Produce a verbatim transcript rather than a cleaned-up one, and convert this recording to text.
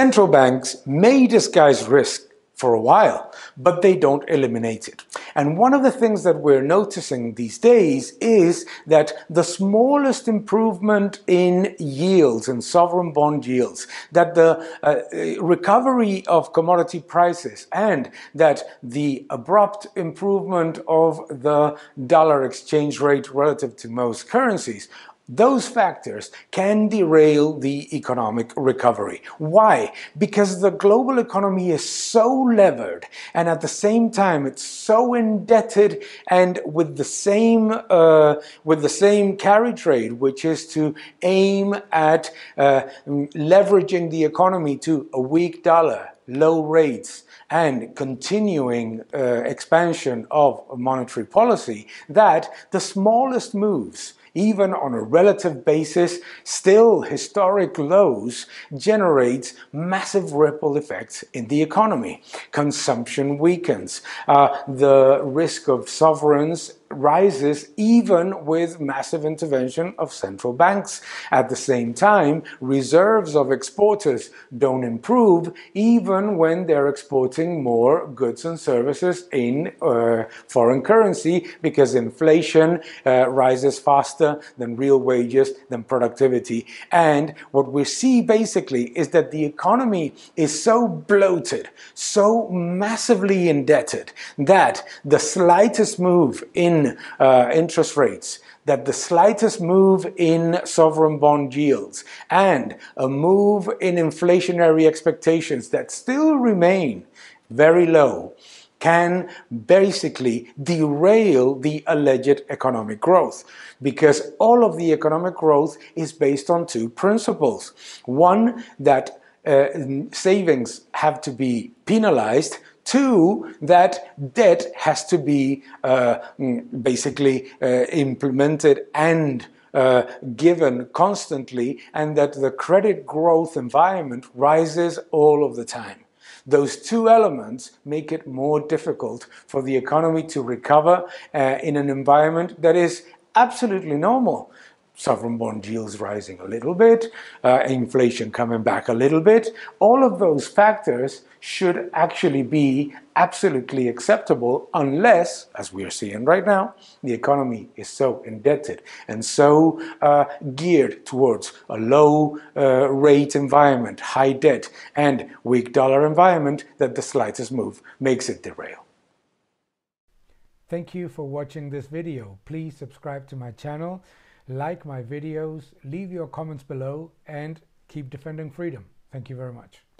Central banks may disguise risk for a while, but they don't eliminate it. And one of the things that we're noticing these days is that the smallest improvement in yields, in sovereign bond yields, that the uh, recovery of commodity prices, and that the abrupt improvement of the dollar exchange rate relative to most currencies, those factors can derail the economic recovery. Why? Because the global economy is so levered, and at the same time it's so indebted, and with the same uh, with the same carry trade, which is to aim at uh, leveraging the economy to a weak dollar, low rates, and continuing uh, expansion of monetary policy, that the smallest moves, even on a relative basis, still historic lows, generates massive ripple effects in the economy. Consumption weakens. Uh, the risk of sovereigns rises even with massive intervention of central banks. At the same time, reserves of exporters don't improve even when they're exporting more goods and services in uh, foreign currency, because inflation uh, rises faster than real wages, than productivity. And what we see basically is that the economy is so bloated, so massively indebted, that the slightest move in Uh, interest rates, that the slightest move in sovereign bond yields, and a move in inflationary expectations that still remain very low, can basically derail the alleged economic growth. Because all of the economic growth is based on two principles. One, that uh, savings have to be penalized. Two, that debt has to be uh, basically uh, implemented and uh, given constantly, and that the credit growth environment rises all of the time. Those two elements make it more difficult for the economy to recover uh, in an environment that is absolutely normal. Sovereign bond yields rising a little bit, uh, inflation coming back a little bit. All of those factors should actually be absolutely acceptable unless, as we're seeing right now, the economy is so indebted and so uh, geared towards a low uh, rate environment, high debt, and weak dollar environment, that the slightest move makes it derail. Thank you for watching this video. Please subscribe to my channel. Like my videos, leave your comments below, and keep defending freedom. Thank you very much.